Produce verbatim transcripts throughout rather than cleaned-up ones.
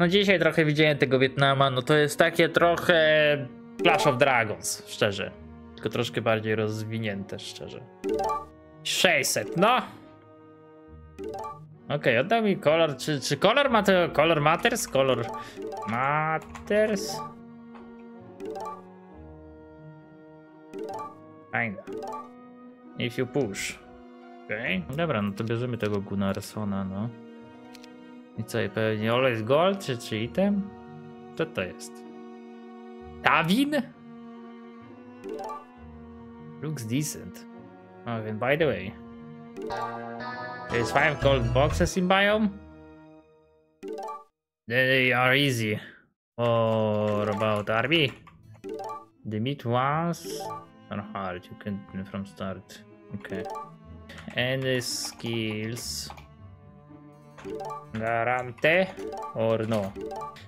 No dzisiaj trochę widziałem tego Wietnama, no to jest takie trochę Clash of Dragons, szczerze. Tylko troszkę bardziej rozwinięte, szczerze. sześćset, no! Okej, okay, oddał mi kolor, czy, czy kolor ma to, kolor matters? Kolor matters? Fajna. If you push. Okej, okay. Dobra, no to bierzemy tego Gunnarsona, no. I co, i pewnie always gold, czy, czy item? Co to jest? Tawin? Looks decent. Oh, and by the way, there's five gold boxes in biome. They are easy. Or about R B. The meat ones are hard. You can from start. Okay. And the skills. Garante or no.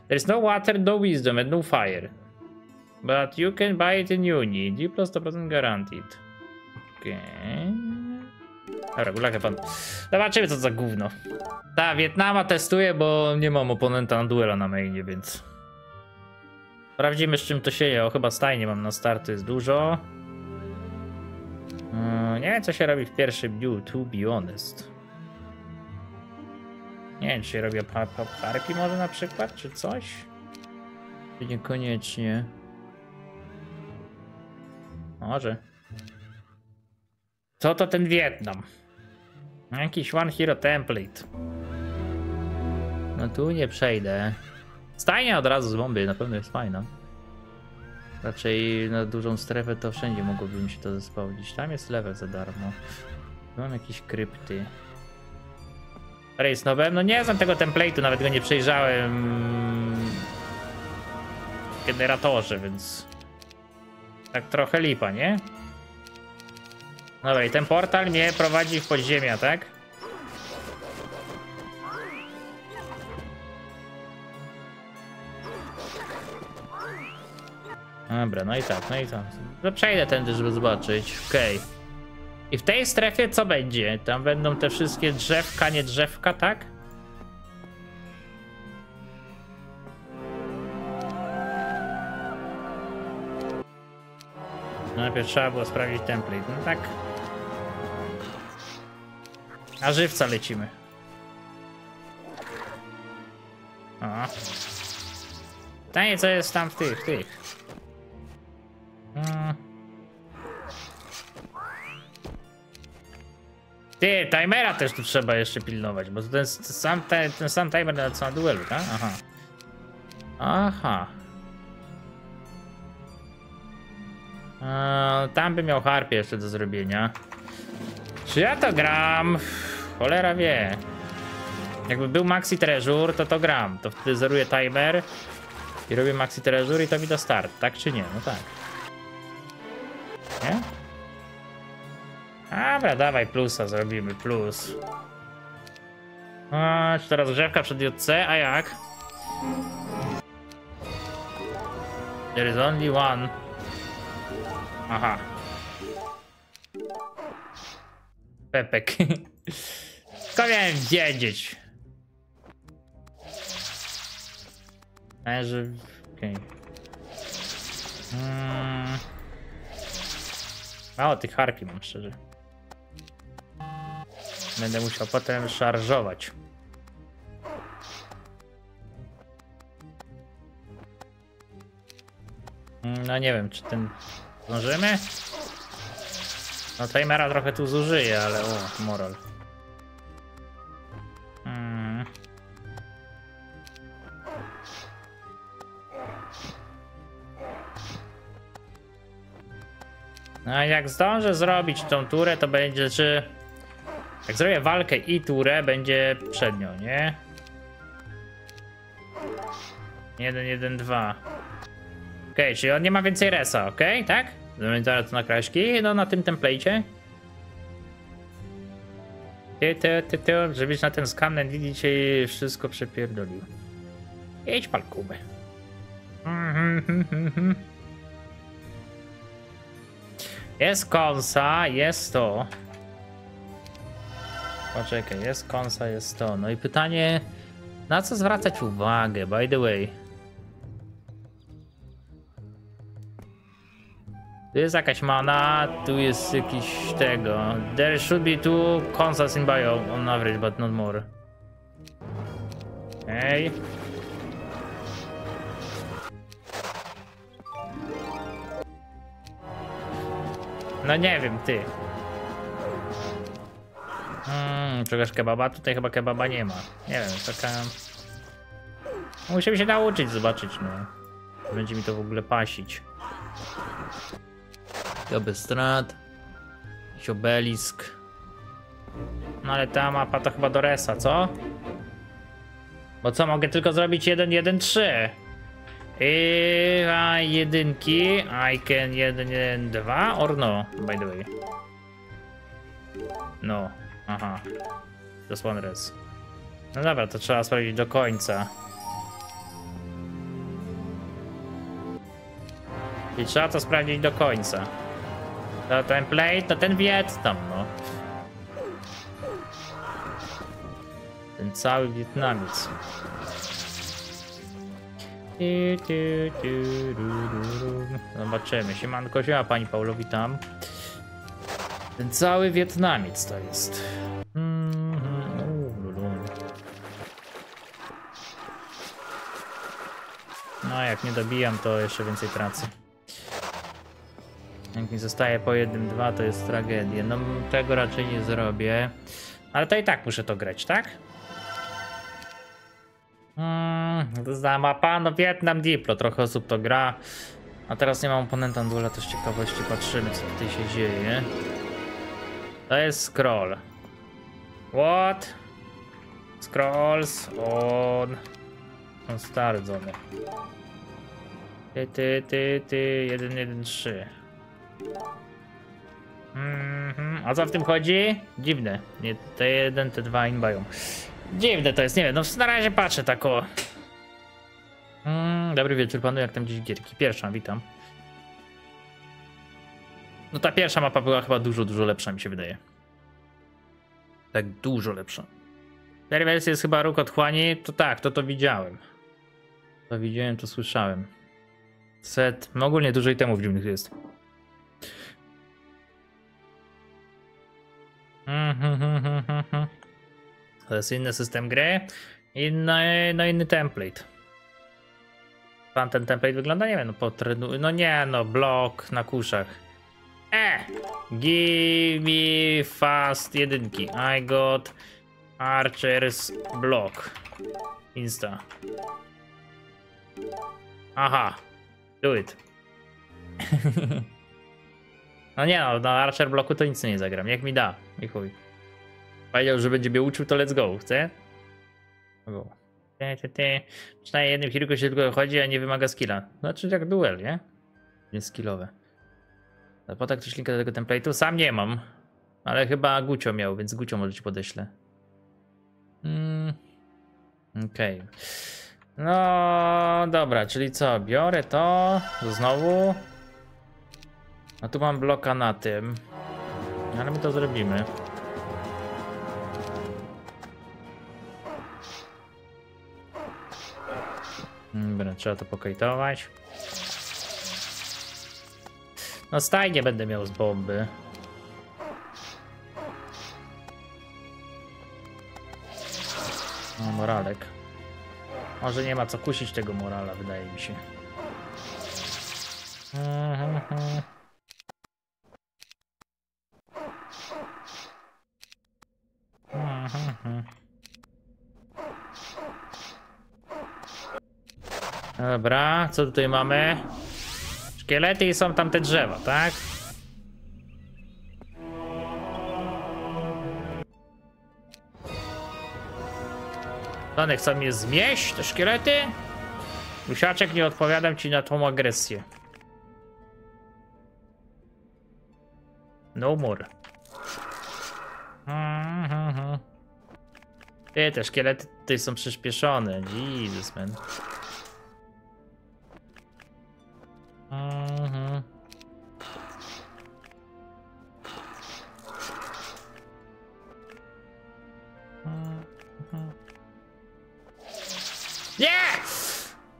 There's no water, no wisdom, and no fire. But you can buy it in uni. Diplo sto procent guaranteed. Okej. Dobra, gulakę pan. Zobaczymy co to za gówno. Ta Wietnama testuję, bo nie mam oponenta na duela na mainie, więc. Sprawdzimy z czym to się je. O, chyba stajnie mam na starty, jest dużo. Yy, nie wiem co się robi w pierwszym dniu, to be honest. Nie wiem, czy się robi parki może na przykład, czy coś? Czy niekoniecznie. Może. Co to ten Wietnam? Jakiś One Hero Template. No tu nie przejdę. Stajnia od razu z bomby, na pewno jest fajna. Raczej na dużą strefę to wszędzie mogłoby mi się to zespałdzić. Tam jest level za darmo. Mam jakieś krypty. Rejsnowem? No nie znam tego template'u, nawet go nie przejrzałem w generatorze, więc tak trochę lipa, nie? Dobra, i ten portal mnie prowadzi w podziemia, tak? Dobra, no i tak, no i tak. No przejdę tędy, żeby zobaczyć. Okej. Okay. I w tej strefie co będzie? Tam będą te wszystkie drzewka, nie drzewka, tak? Najpierw trzeba było sprawdzić template, no tak. Na żywca lecimy. O. Pytanie co jest tam w tych, tych. Hmm. Ty, timera też tu trzeba jeszcze pilnować, bo to ten sam, ten, ten sam timer na, na duelu, tak? Aha. Aha. Eee, tam bym miał harpie jeszcze do zrobienia. Czy ja to gram? Cholera wie. Jakby był maxi treasure, to to gram. To wtedy zeruję timer i robię maxi treasure i to mi da start, tak czy nie? No tak. Nie? Dobra, dawaj plusa, zrobimy plus. A, czy teraz grzewka przed J C? A jak? There is only one. Aha. Pepek. Co miałem wiedzieć? Należy... Okej. Okay. Hmm. Mało tych harpi mam, szczerze. Będę musiał potem szarżować. No nie wiem, czy ten zdążymy? No timera trochę tu zużyję, ale o, moral. Hmm. No a jak zdążę zrobić tą turę, to będzie czy... Jak zrobię walkę i turę, będzie przed nią, nie? jeden, jeden, dwa. Okej, czyli on nie ma więcej resa, okej, tak? Zrobimy teraz to na kraśki, no na tym templejcie. Ty, ty, ty, ty, żebyś na ten skanę widzicie i wszystko przepierdolił. Jedź pal kubę. Jest konsa, jest to. Poczekaj, jest konsa, jest to. No i pytanie, Na co zwracać uwagę, by the way? Tu jest jakaś mana, tu jest jakiś tego. There should be two constants in bio on average, but not more. Okej. Okay. No nie wiem, ty. Hmm, czegoś kebaba? Tutaj chyba kebaba nie ma. Nie wiem, taka... Musimy się nauczyć, zobaczyć, no. Będzie mi to w ogóle pasić. To bez strat. Jakiś obelisk. No ale ta mapa to chyba do resa, co? Bo co, mogę tylko zrobić jeden jeden trzy. I a jedynki, I can jeden jeden dwa or no, by the way. No, aha. Just one res. No dobra, to trzeba sprawdzić do końca. I trzeba to sprawdzić do końca. To ten play, to ten Wietnam, no. Ten cały Wietnamic. Zobaczymy. Siemanko, siema pani Paulo, witam. Ten cały Wietnamiec to jest. No jak nie dobijam, to jeszcze więcej pracy. Jak mi zostaje po jednym, dwa, to jest tragedia. No tego raczej nie zrobię. Ale to i tak muszę to grać, tak? Hmm, to znam, a pan no Vietnam Diplo, trochę osób to gra. A teraz nie mam oponenta duela, to z ciekawości patrzymy, co tutaj się dzieje. To jest scroll. What? Scrolls on... On stary dzony. Ty, ty, ty, ty, jeden jeden trzy. Mm-hmm. A co w tym chodzi? Dziwne. Nie, T jeden, T dwa in biome. Dziwne to jest, nie wiem, no na razie patrzę tak o. Mm, dobry wieczór panu, jak tam gdzieś gierki? Pierwsza, witam. No ta pierwsza mapa była chyba dużo, dużo lepsza mi się wydaje. Tak dużo lepsza. Tej wersji jest chyba róg otchłani, to tak, to to widziałem. To widziałem, to słyszałem. Set, no ogólnie dużo itemów dziwnych jest. Mm-hmm. To jest inny system gry, inny, no inny template. Pan ten template wygląda? Nie wiem, no potrenu... No nie, no blok na kuszach. E! Give me fast jedynki. I got archers block. Insta. Aha. Do it. No nie no, na archer bloku to nic nie zagram. Jak mi da. I chuj. Powiedział, że będzie mnie uczył, to let's go, chce? Go. Przynajmniej jednym chwilku się tylko chodzi, a nie wymaga skilla. Znaczy jak duel, nie? Jest skillowe. A potem ktoś linka do tego template'u? Sam nie mam. Ale chyba Gucio miał, więc Gucio może ci podeślę. Mm. Okej. Okay. No dobra, czyli co? Biorę to, to znowu. A tu mam bloka na tym. Ale my to zrobimy. Dobra, trzeba to pokajtować. No stajnie będę miał z bomby. No moralek. Może nie ma co kusić tego morala, wydaje mi się. Dobra, co tutaj mamy? Szkielety i są tam te drzewa, tak? One chcą mnie zmieść, te szkielety? Musiaczek, nie odpowiadam ci na tą agresję. No more. Ty, te szkielety tutaj są przyspieszone. Jesus, man. Mhm.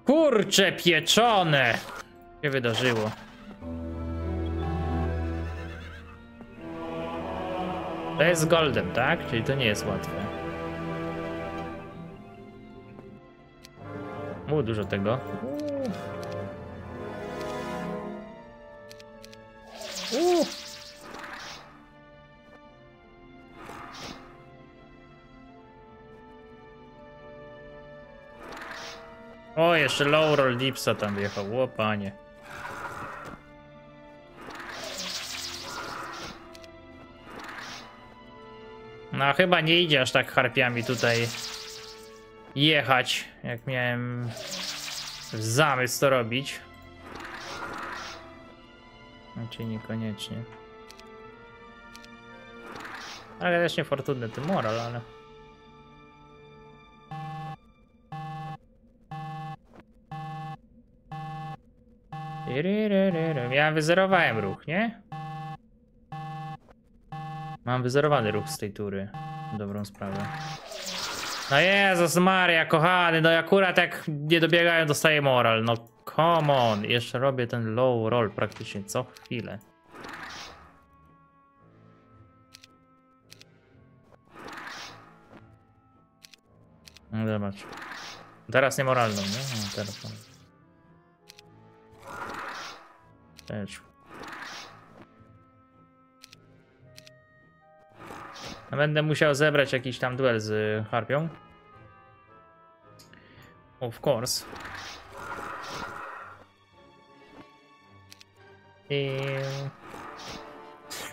Kurcze pieczone! Co się wydarzyło? To jest goldem, tak? Czyli to nie jest łatwe. Mu dużo tego. Uuu. O, jeszcze low roll dipsa tam wjechał, o panie. No chyba nie idzie aż tak harpiami tutaj jechać, jak miałem zamysł to robić. Znaczy niekoniecznie. Ale też niefortunny ten moral, ale... Ja wyzerowałem ruch, nie? Mam wyzerowany ruch z tej tury. Dobrą sprawę. No Jezus Maria, kochany, no akurat jak nie dobiegają, dostaję moral. No come on, jeszcze robię ten low roll praktycznie co chwilę. No zobacz. Teraz niemoralną, nie? No, teraz mam. Też. Będę musiał zebrać jakiś tam duel z harpią. Of course. I...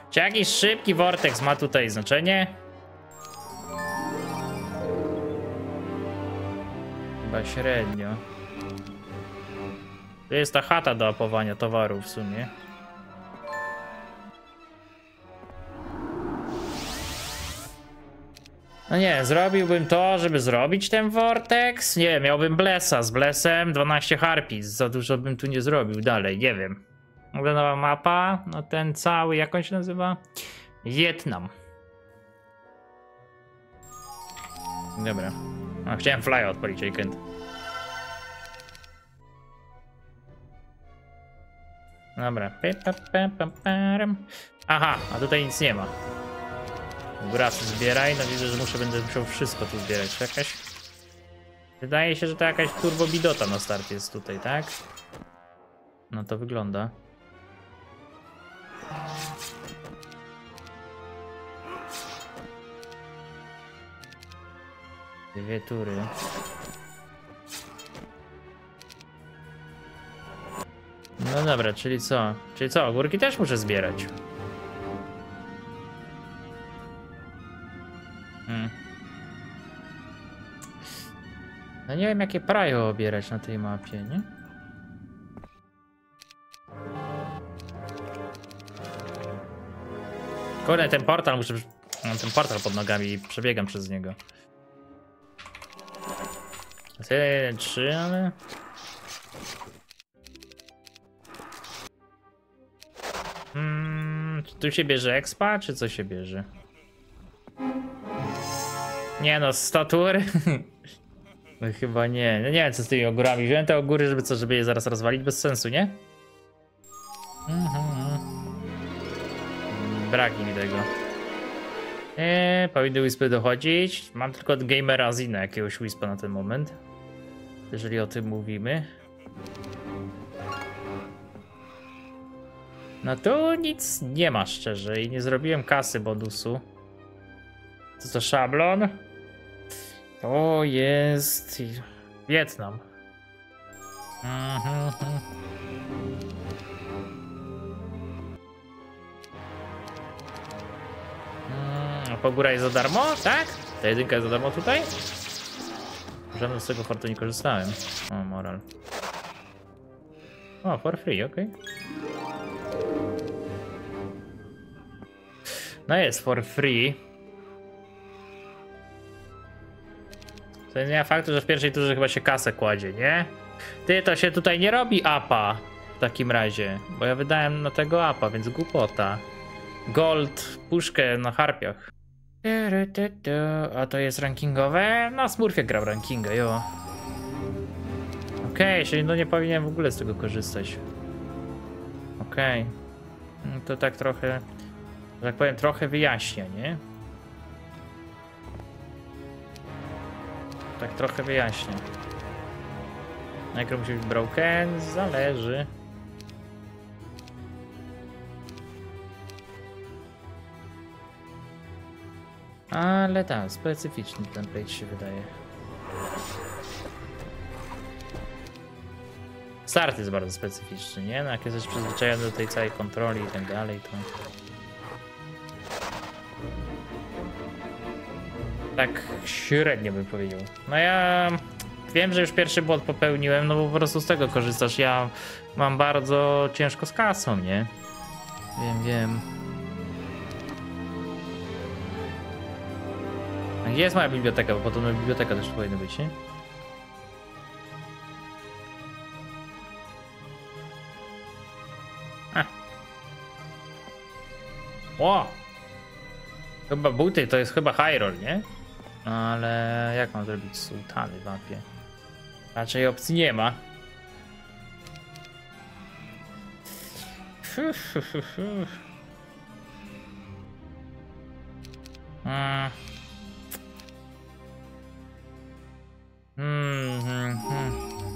Czy jakiś szybki vortex ma tutaj znaczenie? Chyba średnio. To jest ta chata do łapowania towarów w sumie. No nie, zrobiłbym to, żeby zrobić ten vortex. Nie, miałbym blesa. Z blesem dwanaście harpii. Za dużo bym tu nie zrobił dalej, nie wiem. Ogólnie nowa mapa. No ten cały, jak on się nazywa? Wietnam. Dobra. No, chciałem fly odpalić weekend. Dobra. Aha, a tutaj nic nie ma. Grasy zbieraj, no widzę, że muszę będę musiał wszystko tu zbierać, jakaś... Wydaje się, że to jakaś turbobidota na start jest tutaj, tak? No to wygląda. Dwie tury. No dobra, czyli co? Czyli co, ogórki też muszę zbierać. Hmm. No nie wiem, jakie praje obierać na tej mapie, nie? Kurde, ten portal muszę... Mam ten portal pod nogami i przebiegam przez niego. Trzy, ale... Hmm, czy tu się bierze expa, czy co się bierze? Nie no, statur? No chyba nie. No nie wiem co z tymi ogórami. Wziąłem te ogóry, żeby co, żeby je zaraz rozwalić, bez sensu, nie? Mhm. Brak mi tego. Eee, powinny wispy dochodzić. Mam tylko od gamera Zina jakiegoś wispa na ten moment. Jeżeli o tym mówimy. No tu nic nie ma szczerze i nie zrobiłem kasy bonusu. Co to szablon? To jest... Wietnam. Mhm. A po górę jest za darmo? Tak? Ta jedynka jest za darmo tutaj? Żadnego z tego fortu nie korzystałem. O, moral. O, for free, ok. No jest for free. To nie ma faktu, że w pierwszej turze chyba się kasę kładzie, nie? Ty, to się tutaj nie robi apa w takim razie, bo ja wydałem na tego apa, więc głupota. Gold, puszkę na harpiach. A to jest rankingowe? Na Smurfie gra rankinga, jo. Okej, Okej, okay, czyli no nie powinienem w ogóle z tego korzystać. Okej. Okay. No to tak trochę, tak powiem, trochę wyjaśnia, nie? Tak trochę wyjaśnia. Najpierw musi być broken, zależy. Ale tak, specyficzny template się wydaje. Start jest bardzo specyficzny, nie? No jak jesteś przyzwyczajony do tej całej kontroli i tak dalej, to... Tak średnio bym powiedział. No ja... Wiem, że już pierwszy błąd popełniłem, no bo po prostu z tego korzystasz. Ja mam bardzo ciężko z kasą, nie? Wiem, wiem. A gdzie jest moja biblioteka? Bo podobno biblioteka też powinna być, nie? A. O! Chyba buty, to jest chyba Hyrule, nie? Ale jak mam zrobić sułtany w mapie? Raczej opcji nie ma.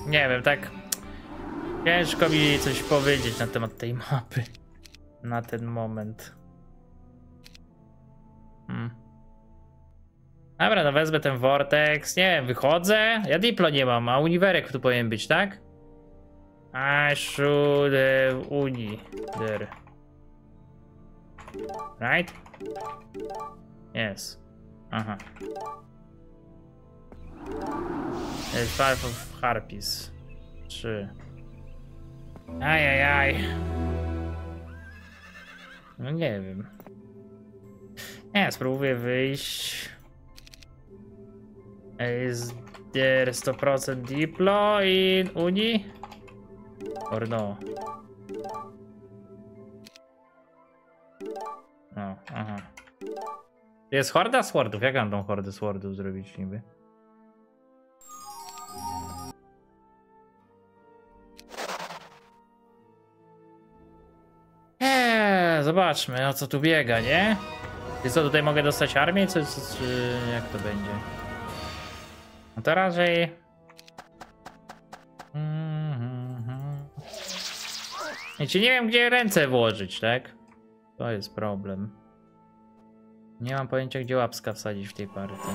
Nie wiem, tak ciężko mi coś powiedzieć na temat tej mapy na ten moment. Hmm. Dobra, no wezmę ten Vortex, nie wiem, wychodzę, ja Diplo nie mam, a uniwerek tu powinien być, tak? I should have uni there. Right? Yes. Aha. Five of Harpies. Trzy. Ajajaj. No nie wiem. Nie, spróbuję wyjść. Is there sto procent Diplo in uni? Or no? No, aha. Jest horda swordów. Jak mam tą hordę swordów zrobić niby? Eee, zobaczmy o co tu biega, nie? I co, tutaj mogę dostać armię? Czy, czy, czy jak to będzie? No to raczej... Mm-hmm. Znaczy nie wiem gdzie ręce włożyć, tak? To jest problem. Nie mam pojęcia gdzie łapska wsadzić w tej partii.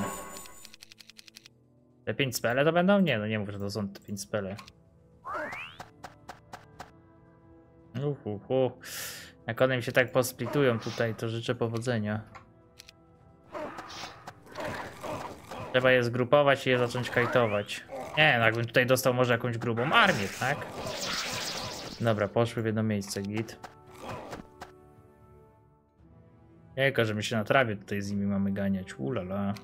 Te pięć spele to będą? Nie, no nie mów, że to są te pięć spele. Uhuhu. Jak one mi się tak posplitują tutaj, to życzę powodzenia. Trzeba je zgrupować i je zacząć kajtować. Nie, no jakbym tutaj dostał może jakąś grubą armię, tak? Dobra, poszły w jedno miejsce, git. Jejka, że my się na trawie tutaj z nimi mamy ganiać, ulala.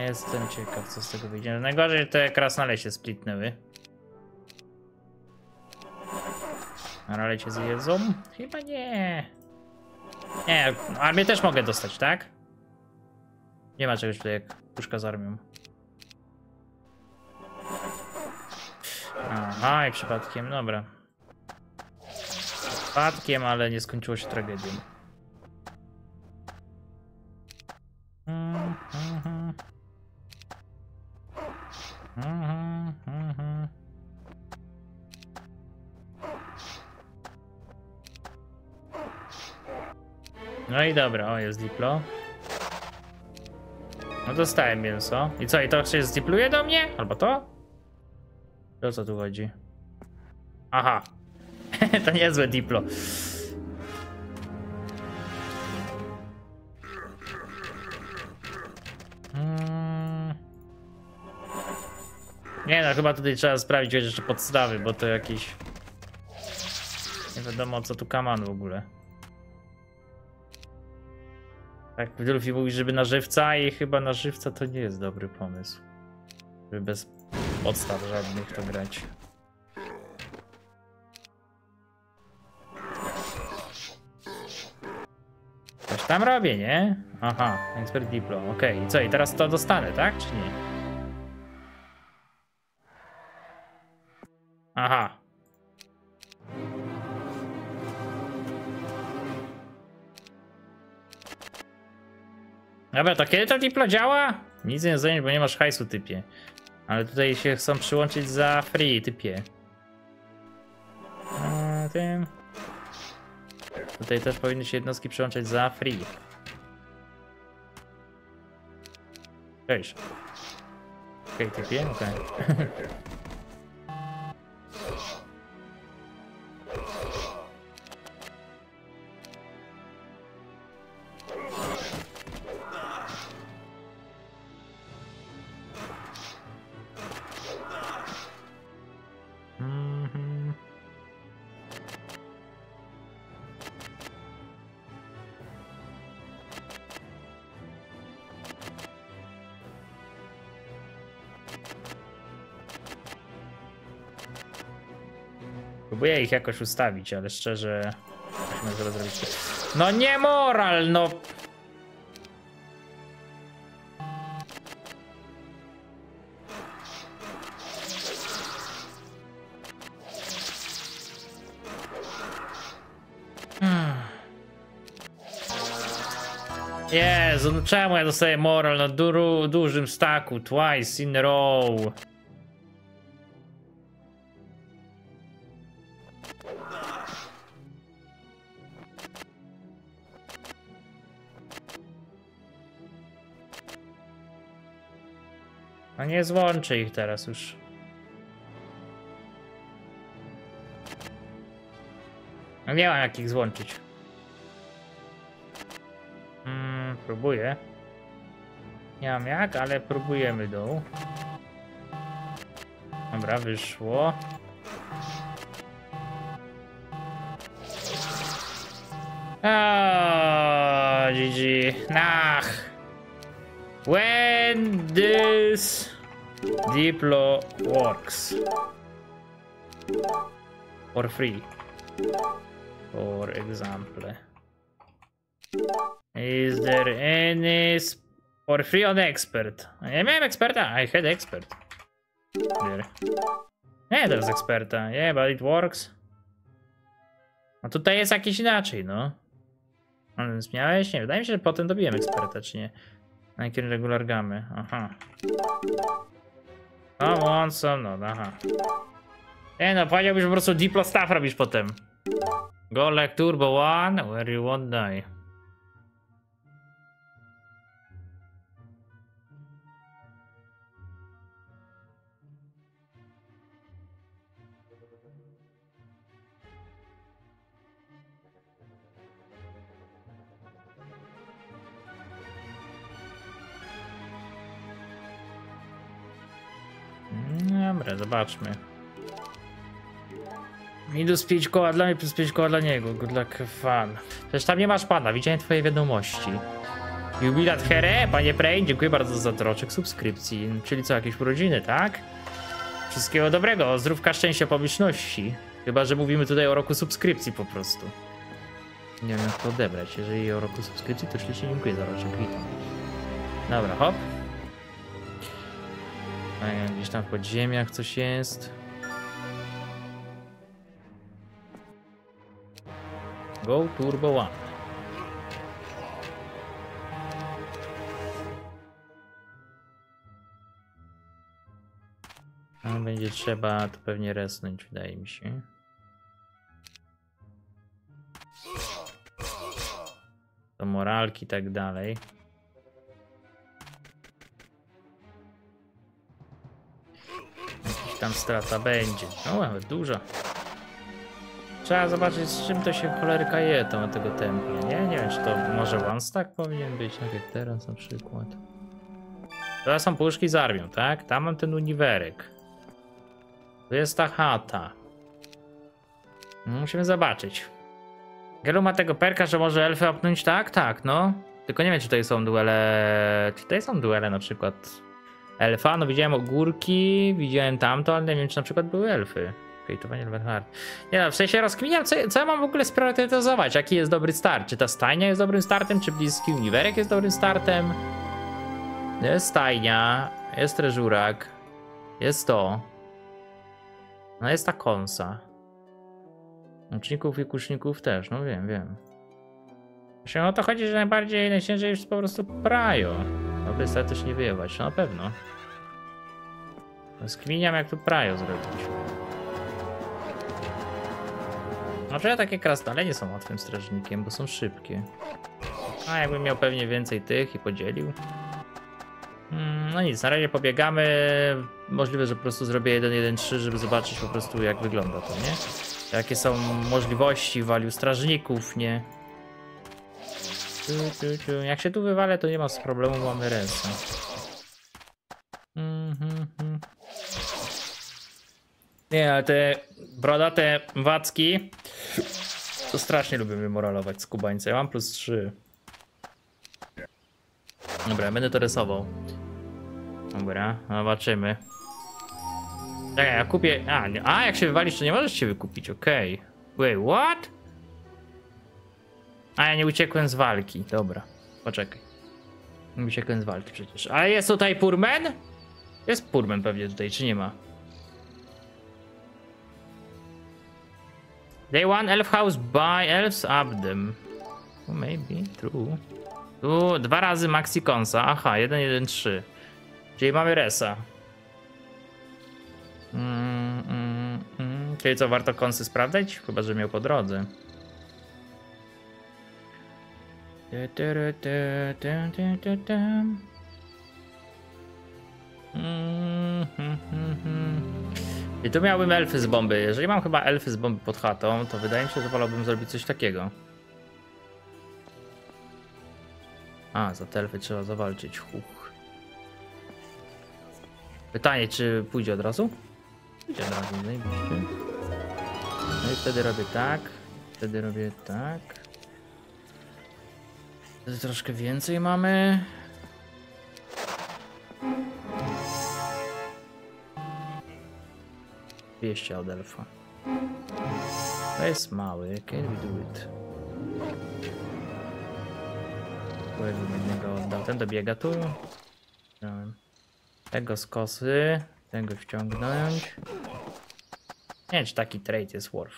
Jestem ciekaw co z tego wyjdzie. Najgorzej te krasnale się splitnęły. Ale cię zjedzą? Chyba nie. Nie, armię też mogę dostać, tak? Nie ma czegoś tutaj jak puszka z armią. Aha, i przypadkiem, dobra. Przypadkiem, ale nie skończyło się tragedią. Mhm, mhm. No i dobra, o jest Diplo. No dostałem mięso. I co, i to się zdipluje do mnie? Albo to? O co tu chodzi? Aha. To niezłe Diplo. Nie no, chyba tutaj trzeba sprawdzić jeszcze podstawy, bo to jakieś... Nie wiadomo co tu kaman w ogóle. Tak Dulfi mówi, żeby na żywca i chyba na żywca to nie jest dobry pomysł. Żeby bez podstaw żadnych to grać. Tam robię, nie? Aha, ekspert Diplo. Okej, okay. Co i teraz to dostanę, tak? Czy nie? Aha. Dobra, to kiedy to Diplo działa? Nic nie zajmie, bo nie masz hajsu, typie. Ale tutaj się chcą przyłączyć za free, typie. A, tym. Tutaj też powinny się jednostki przyłączać za free. Cześć. Okej, okay, typie, okej. Okay. Próbuję ich jakoś ustawić, ale szczerze... Musimy zrobić. No nie moral, no! Jezu, no czemu ja dostaję moral na du dużym staku? Twice in a row. A nie złączę ich teraz już. No nie mam jak ich złączyć. Mm, próbuję. Nie mam jak, ale próbujemy dół. Dobra, wyszło. O, G G. Nach. When this Diplo works for free, for example, is there any for free on expert? Ja miałem eksperta, I had expert. There. Nie, teraz eksperta, yeah, but it works. A tutaj jest jakiś inaczej, no. Ale miałeś? Nie, wydaje mi się, że potem dobiłem eksperta, czy nie? Najpierw regular gamy, aha. No, on sam, no, aha. Ej, no, powiedziałbyś po prostu Diplo staff robisz potem. Go like turbo one, where you won't die. Dobra, zobaczmy. Minus pięć koła dla mnie, plus pięć koła dla niego. Good luck, fan. Przecież tam nie masz pana, widziałem twoje wiadomości. Jubilat here, panie Frejn, dziękuję bardzo za troczek subskrypcji. Czyli co, jakieś urodziny, tak? Wszystkiego dobrego, zdrówka, szczęścia, publiczności. Chyba że mówimy tutaj o roku subskrypcji po prostu. Nie wiem jak to odebrać, jeżeli o roku subskrypcji, to ślicznie dziękuję za roczek, witam. Dobra, hop. Gdzieś tam w podziemiach coś jest. Go turbo one. Tam będzie trzeba to pewnie resnąć, wydaje mi się. To moralki i tak dalej. Tam strata będzie. No, ale duża. Trzeba zobaczyć, z czym to się cholerka je, to tego templa, nie? Nie wiem, czy to może one stack powinien być, tak jak teraz na przykład. Teraz są puszki z armią, tak? Tam mam ten uniwerek. Tu jest ta chata. No, musimy zobaczyć. Gelu ma tego perka, że może elfy opnąć, tak? Tak, no. Tylko nie wiem, czy tutaj są duele... Czy tutaj są duele na przykład... Elfa, no widziałem ogórki, widziałem tamto, ale nie wiem, czy na przykład były elfy. Hejtowanie elementu arty. Nie no, w sensie rozkminiam, co, co ja mam w ogóle spriorytetyzować, jaki jest dobry start. Czy ta stajnia jest dobrym startem, czy bliski uniwerek jest dobrym startem? Jest stajnia, jest treżurak, jest to. No jest ta konsa. Łuczników i kuszników też, no wiem, wiem. Właśnie o to chodzi, że najbardziej najciężej jest po prostu prajo. No by statycznie wyjewać, no na pewno. Skminiam jak tu prajo zrobić. Znaczy ja takie krasnale nie są łatwym strażnikiem, bo są szybkie. A jakbym miał pewnie więcej tych i podzielił. No nic, na razie pobiegamy. Możliwe, że po prostu zrobię jeden jeden trzy, żeby zobaczyć po prostu jak wygląda to, nie? Jakie są możliwości waliu strażników, nie? Tu, tu, tu. Jak się tu wywalę, to nie ma problemu, mamy ręce. Mm-hmm. Nie, ale te brodate wacki to strasznie lubię wymoralować z Kubańca. Ja mam plus trzy. Dobra, ja będę to rysował. Dobra, zobaczymy. Tak, ja kupię... A, nie... A, jak się wywalisz, to nie możesz się wykupić, okej. Okay. Wait, what? A ja nie uciekłem z walki, dobra. Poczekaj. Nie uciekłem z walki przecież. A jest tutaj Purmen? Jest Purmen pewnie tutaj, czy nie ma? Day one elf house by elves up them. Well, maybe, true. Tu dwa razy maxi konsa, aha, jeden jeden trzy. Czyli mamy resa. Mm, mm, mm. Czyli co, warto konsy sprawdzać? Chyba, że miał po drodze. I tu miałbym elfy z bomby. Jeżeli mam chyba elfy z bomby pod chatą, to wydaje mi się, że wolałbym zrobić coś takiego. A, za te elfy trzeba zawalczyć. Huch. Pytanie, czy pójdzie od razu? Pójdzie od razu, najbliżej. No i wtedy robię tak. Wtedy robię tak. Wtedy troszkę więcej mamy. dwieście od elfa. To jest mały. Can we do it? Jednego oddał. Ten dobiega tu. Tego z kosy. Tego wciągnąć. Nie wiem, czy taki trade jest worth.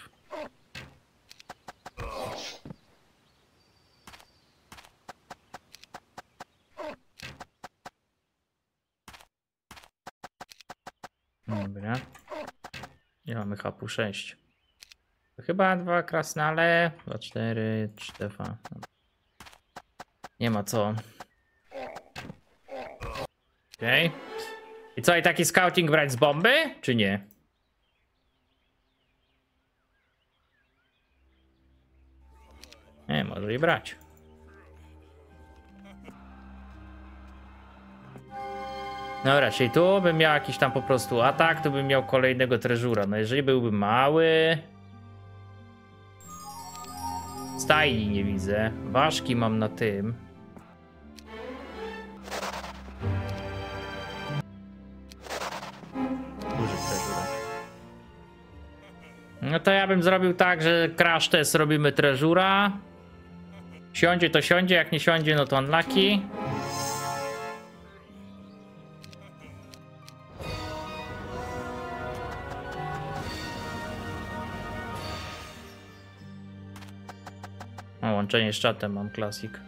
Dobra. Nie mamy hapu sześć. To chyba dwa krasnale. dwa, cztery, trzy, dwa. Nie ma co. Okej. Okay. I co, i taki scouting brać z bomby, czy nie? Nie, może i brać. Dobra, czyli tu bym miał jakiś tam po prostu atak, tu bym miał kolejnego treżura. No jeżeli byłby mały... Stajni nie widzę. Ważki mam na tym. No to ja bym zrobił tak, że crash test robimy treżura. Siądzie to siądzie, jak nie siądzie no to unlucky. O, łączenie z czatem mam, klasik.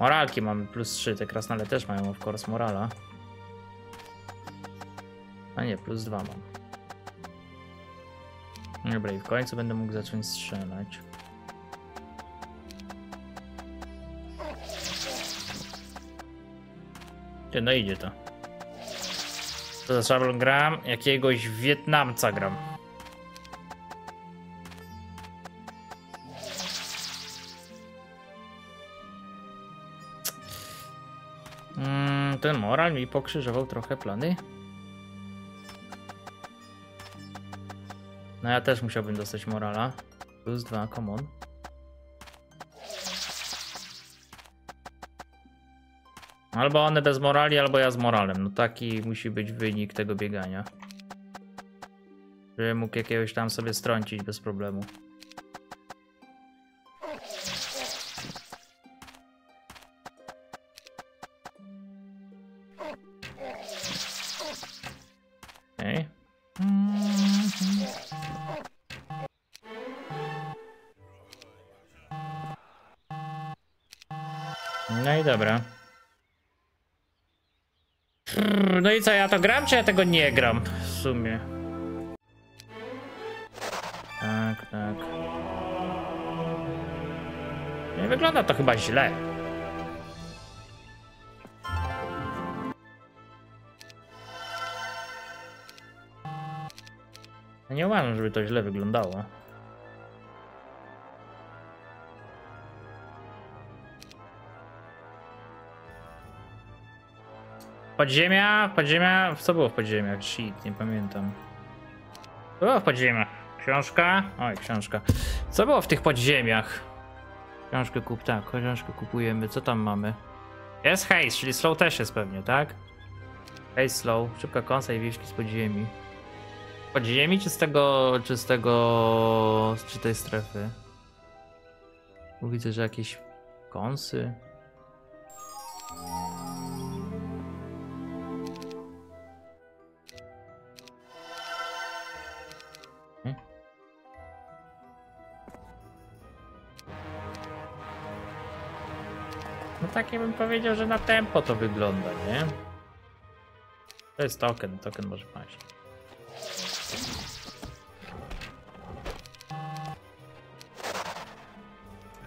Moralki mamy plus trzy, te krasnale też mają of course morala. A nie, plus dwa mam. Dobra, i w końcu będę mógł zacząć strzelać. Ty, no idzie to. To za szablon gram, jakiegoś Wietnamca gram. Mm, ten moral mi pokrzyżował trochę plany. No ja też musiałbym dostać morala. Plus dwa, come on. Albo one bez morali, albo ja z moralem. No taki musi być wynik tego biegania. Żeby mógł jakiegoś tam sobie strącić bez problemu. No i dobra. No i co, ja to gram, czy ja tego nie gram? W sumie. Tak, tak. Nie wygląda to chyba źle. Nie uważam, żeby to źle wyglądało. Podziemia, podziemia, co było w podziemiach? Shit, nie pamiętam. Co było w podziemiach? Książka? Oj, książka. Co było w tych podziemiach? Książkę kup, tak, książkę kupujemy. Co tam mamy? Jest haste, czyli slow też jest pewnie, tak? Haste, slow, szybka kąsa i wieśki z podziemi. Podziemi czy z tego, czy z tego, czy tej strefy? Widzę, że jakieś kąsy. No takie bym powiedział, że na tempo to wygląda, nie? To jest token, token może paść.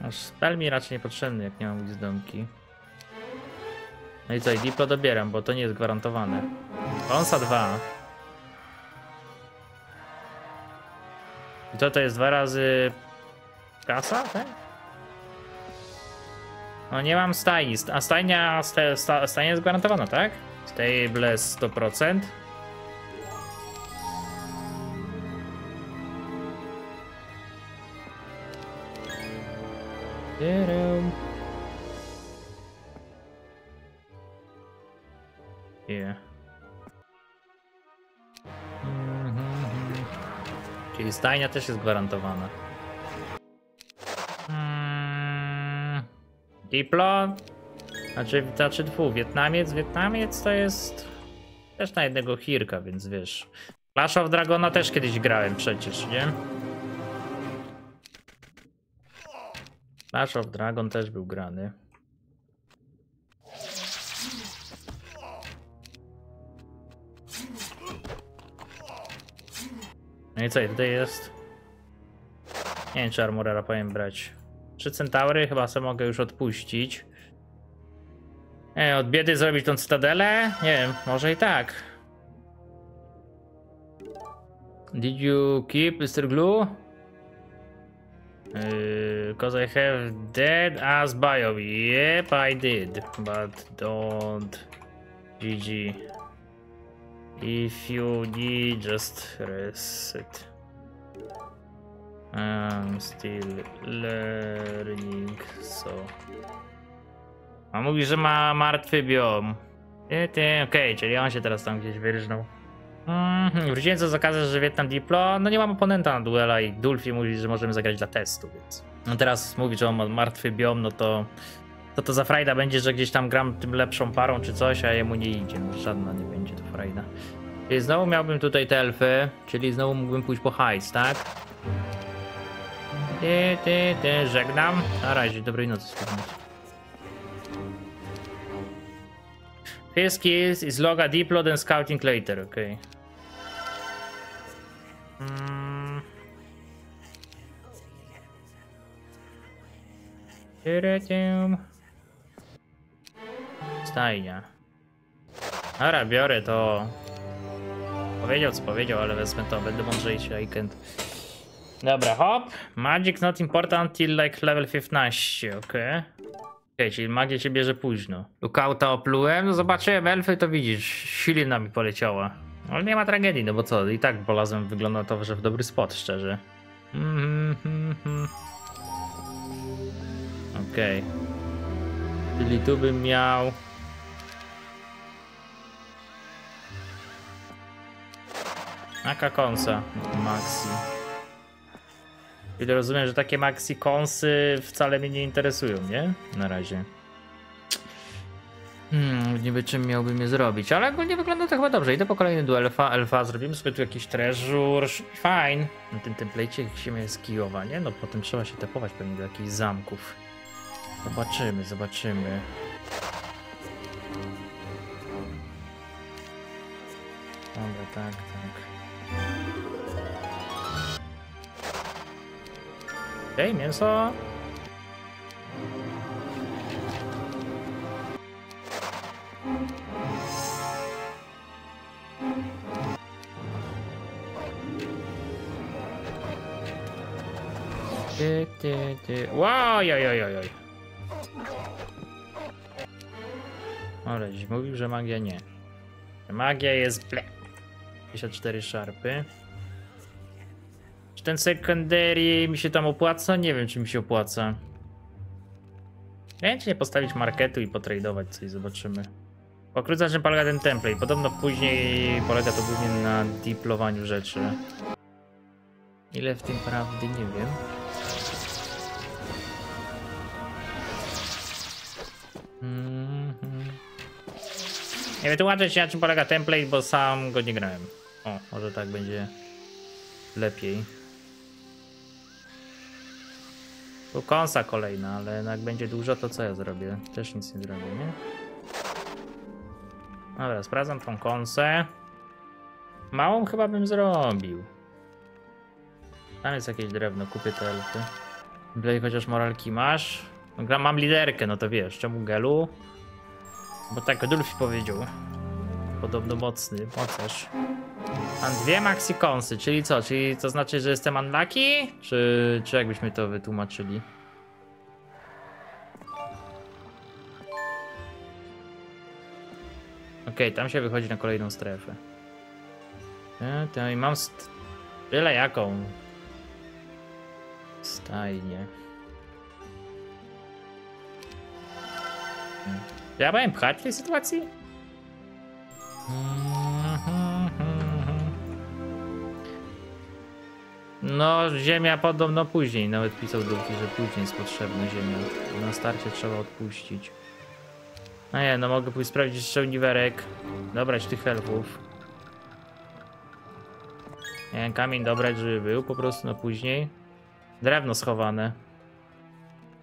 Aż spell mi raczej niepotrzebny, jak nie mam wizdomki. No i co, i Diplo dobieram, bo to nie jest gwarantowane. Konsa dwa. I to to jest dwa razy... kasa, tak? No nie mam stajni, a stajnia, stajnia jest gwarantowana, tak? Stable sto procent. Yeah. Mm-hmm. Czyli stajnia też jest gwarantowana. Diplo, znaczy, znaczy dwóch, Wietnamiec, Wietnamiec to jest też na jednego hirka, więc wiesz. Clash of Dragona też kiedyś grałem przecież, nie? Clash of Dragon też był grany. No i co, tutaj jest? Nie wiem, czy armorera powinien brać. Trzy centaury chyba sobie mogę już odpuścić. Nie wiem, od biedy zrobić tą cytadelę? Nie wiem, może i tak. Did you keep mister Glue? Because uh, I have dead ass bio. Yep, I did. But don't. G G. If you need, just reset. I'm still learning, so... A mówi, że ma martwy biom. Okej, okay, czyli on się teraz tam gdzieś wyrżnął. Mm, wróciłem co z okazji, że Vietnam Diplo. No nie mam oponenta na duela i Dulfi mówi, że możemy zagrać dla testu, więc... No teraz mówi, że on ma martwy biom, no to... To to za frajda będzie, że gdzieś tam gram tym lepszą parą czy coś, a jemu nie idzie. No żadna nie będzie to frajda. Czyli znowu miałbym tutaj te elfy, czyli znowu mógłbym pójść po hajs, tak? Ty, ty, ty, żegnam. Na razie, dobrej nocy. First kills is loga Diplo, then scouting later, okej. Okay. Mm. Stajnia. Dobra, biorę to. Powiedział co powiedział, ale wezmę to, będę mądrzejszy, I can't. Dobra, hop. Magic not important till like level piętnaście, ok. Ok, czyli magia się bierze późno. Lookouta oplułem, no zobaczyłem elfy, to widzisz, silina mi poleciała. Ale nie ma tragedii, no bo co, i tak polazłem, wygląda to, że w dobry spot, szczerze. Mm -hmm. Okej. Okay. Czyli tu bym miał... Jaka konsa? Maxi. I rozumiem, że takie maxi konsy wcale mnie nie interesują, nie? Na razie. Hmm, niby czym miałbym je zrobić, ale ogólnie wygląda to chyba dobrze. Idę po kolejny duel elfa, elfa, zrobimy sobie tu jakiś treżur, fajn. Na tym templejcie się jest Kijowa, nie? No potem trzeba się tepować pewnie do jakichś zamków. Zobaczymy, zobaczymy. Dobra, tak, tak. Ej, mięso! Ty, ty, ty. Wow, joj, joj, joj. Ale mówił, że magia nie. Magia jest ble. dwadzieścia cztery szarpy. Czy ten secondary mi się tam opłaca? Nie wiem, czy mi się opłaca. Nie wiem, czy nie postawić marketu i potradować coś, zobaczymy. Pokrótce że polega ten template. Podobno później polega to głównie na diplowaniu rzeczy. Ile w tym prawdy, nie wiem. Mm-hmm. Nie wytłumaczę się, na czym polega template, bo sam go nie grałem. O, może tak będzie lepiej. Tu konsa kolejna, ale jak będzie dużo, to co ja zrobię? Też nic nie zrobię, nie? Dobra, sprawdzam tą konsę. Małą chyba bym zrobił. Tam jest jakieś drewno, kupię te elfy. Blej, chociaż moralki masz? No, mam liderkę, no to wiesz, czemu Gelu? Bo tak Dulfi powiedział. Podobno mocny, mocarz. Mam dwie maxi konsy, czyli co? Czyli to znaczy, że jestem unlucky? Czy, czy jakbyśmy to wytłumaczyli? Okej, okay, tam się wychodzi na kolejną strefę. I mam st tyle jaką. Stajnie. Ja byłem pchać w tej sytuacji? No, ziemia podobno później. Nawet pisał Dulfi, że później jest potrzebna ziemia. Na starcie trzeba odpuścić. A nie, no mogę pójść sprawdzić jeszcze uniwerek. Dobrać tych elfów. Nie wiem, kamień dobrać, żeby był po prostu, no później. Drewno schowane.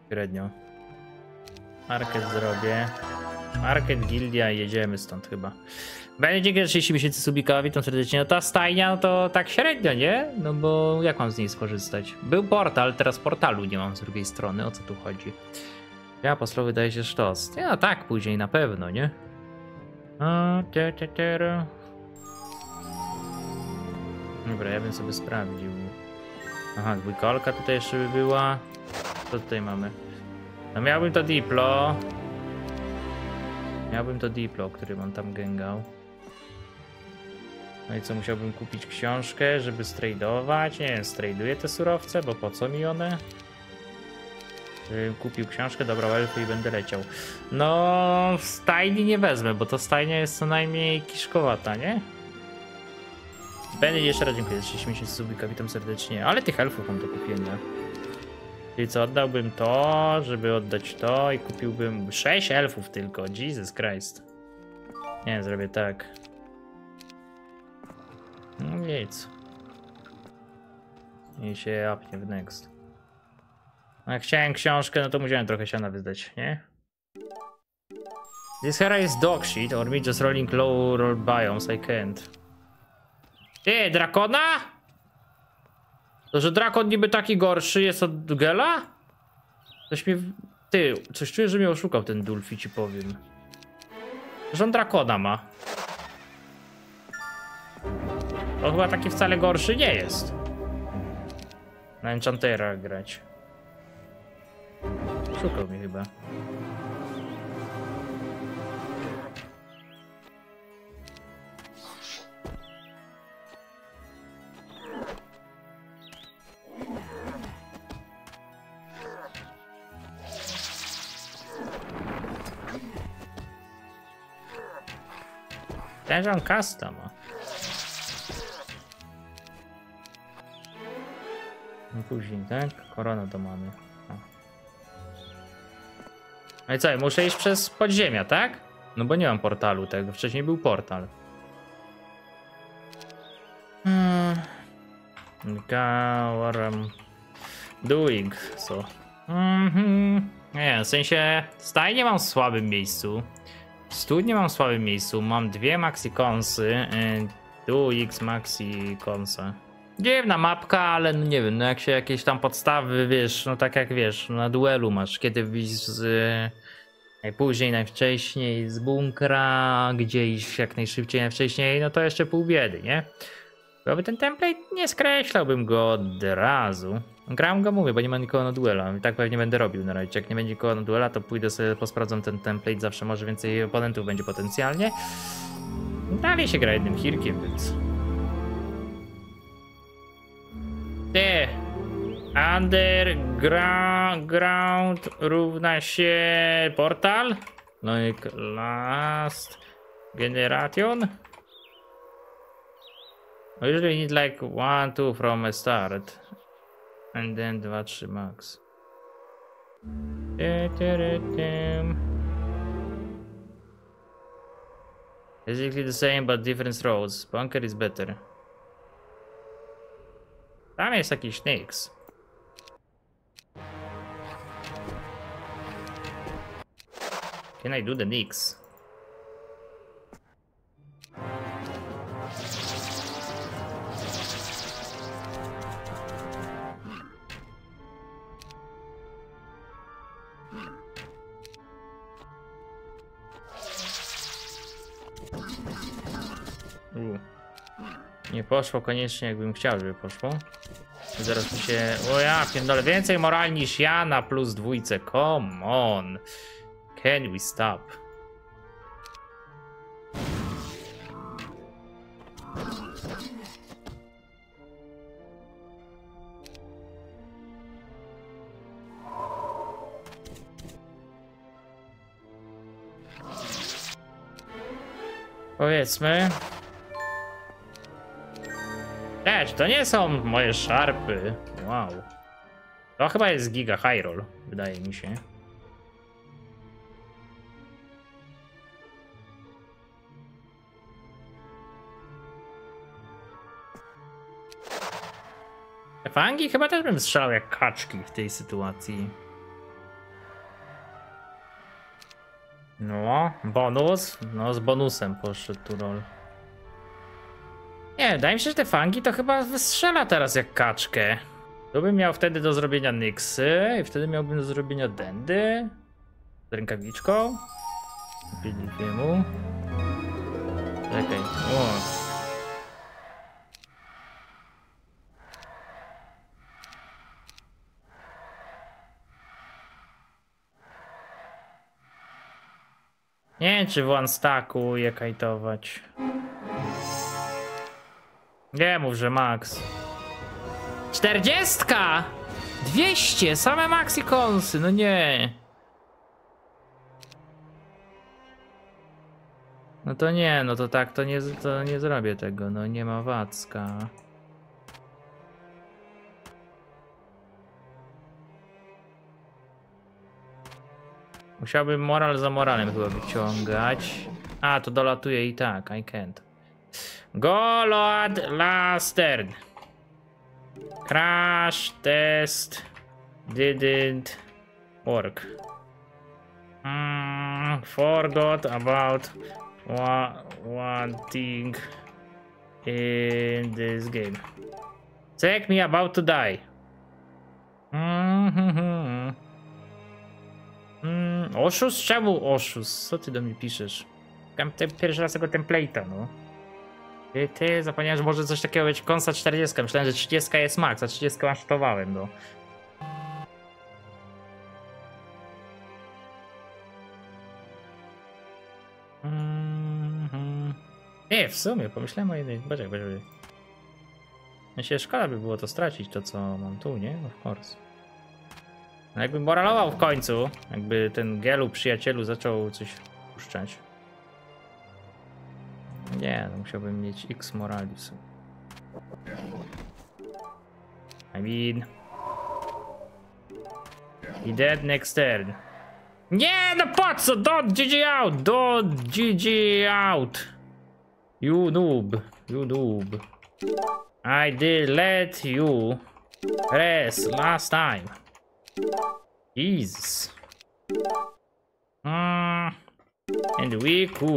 Średnio. Market zrobię. Market, gildia, jedziemy stąd chyba. Będzie dzięki za trzydzieści miesięcy subika, witam serdecznie. No ta stajnia, no to tak średnio, nie? No bo jak mam z niej skorzystać? Był portal, teraz portalu nie mam z drugiej strony, o co tu chodzi? Ja posłowy daje się sztos. Ja tak, później na pewno, nie? Dobra, ja bym sobie sprawdził. Aha, dwójkolka tutaj jeszcze by była. Co tutaj mamy? No miałbym to Diplo. Miałbym to Diplo, który mam tam gęgał. No i co, musiałbym kupić książkę, żeby stradować? Nie wiem, straduję te surowce, bo po co mi one? Żebym kupił książkę, dobrał elfy i będę leciał. No, stajni nie wezmę, bo to stajnia jest co najmniej kiszkowata, nie? Będzie jeszcze raz dziękuję za trzydzieści miesięcy subika, witam serdecznie. Ale tych elfów mam do kupienia. Czyli co, oddałbym to, żeby oddać to i kupiłbym sześć elfów tylko. Jesus Christ. Nie, zrobię tak. No nic. I się apnie w next. No, jak chciałem książkę, no to musiałem trochę siana wydać, nie? This hera is dog shit or me just rolling low roll biomes, I can't. Ty, Drakona? To, że Drakon niby taki gorszy jest od Gela? Coś mi... Ty, coś czuję, że mnie oszukał ten Dulfi, ci powiem. Że on Drakona ma. On chyba taki wcale gorszy nie jest. Na Enchantera grać. Szukał mnie chyba. Ten, że on kasta ma. Guzik, tak? Korona to mamy. No i co, muszę iść przez podziemia, tak? No bo nie mam portalu tego, wcześniej był portal. Hmm. Doing so. Mm-hmm. Nie, w sensie stajnie mam w słabym miejscu. Studnie mam w słabym miejscu. Mam dwie maxi konsy. dwa razy maxi konsa. Dziwna mapka, ale no nie wiem, no jak się jakieś tam podstawy, wiesz, no tak jak wiesz, na duelu masz, kiedy wyjść z y, najpóźniej, najwcześniej z bunkra, gdzieś jak najszybciej, najwcześniej, no to jeszcze pół biedy, nie? Byłoby ten template, nie skreślałbym go od razu. Gram go, mówię, bo nie ma nikogo na duela i tak pewnie będę robił na razie. Jak nie będzie nikogo na duela, to pójdę sobie, posprawdzam ten template, zawsze może więcej oponentów będzie potencjalnie. Dalej się gra jednym hirkiem, więc... Ty! Underground równa się portal? No i last generation? Usually need like one, two from a start. And then two, three max. Basically the same but different roads. Bunker is better. Tam jest jakiś Nyx. Can I do the Nyx? Nie poszło koniecznie, jakbym chciał, żeby poszło. Zaraz mi się... O ja pierdolę, więcej moral niż ja na plus dwójce. Come on. Can we stop? Powiedzmy... To nie są moje szarpy. Wow. To chyba jest Giga Hyrule, wydaje mi się. Fangi chyba też bym strzelał jak kaczki w tej sytuacji. No, bonus. No, z bonusem poszedł tu rol. Nie, wydaje mi się, że te fangi to chyba wystrzela teraz jak kaczkę. To bym miał wtedy do zrobienia Nyxy i wtedy miałbym do zrobienia Dendy. Z rękawiczką. Biedniemu. Czekaj. O. Nie wiem, czy w one stacku je kajtować. Nie mów, że max. Czterdziestka! dwieście! Same maxi konsy, no nie. No to nie, no to tak, to nie, to nie zrobię tego, no nie ma wacka. Musiałbym moral za moralem chyba wyciągać. A, to dolatuje i tak, I can't. Golod Lastern. Crash test didn't work. Mm, forgot about wa one thing in this game. Check me about to die. Mm-hmm. mm, oszust? Czemu oszust? Co ty do mnie piszesz? Pierwszy raz tego template'a, no. Ty, ty, zapomniałem, że może coś takiego być konsa czterdzieści. Myślałem, że trzydzieści jest max, a trzydzieści masztowałem, no. Mm-hmm. Nie, w sumie, pomyślałem o jednej... Boże, boże. Myślę, szkoda by było to stracić, to co mam tu, nie? Of course. No jakbym moralował w końcu, jakby ten Gelu przyjacielu zaczął coś puszczać. Nie, no musiałbym mieć X morali. I mean... He dead next turn. Nie, no po co? Don't G G out! Don't G G out! You noob. You noob. I did let you rest last time. Jesus. Mm. And we could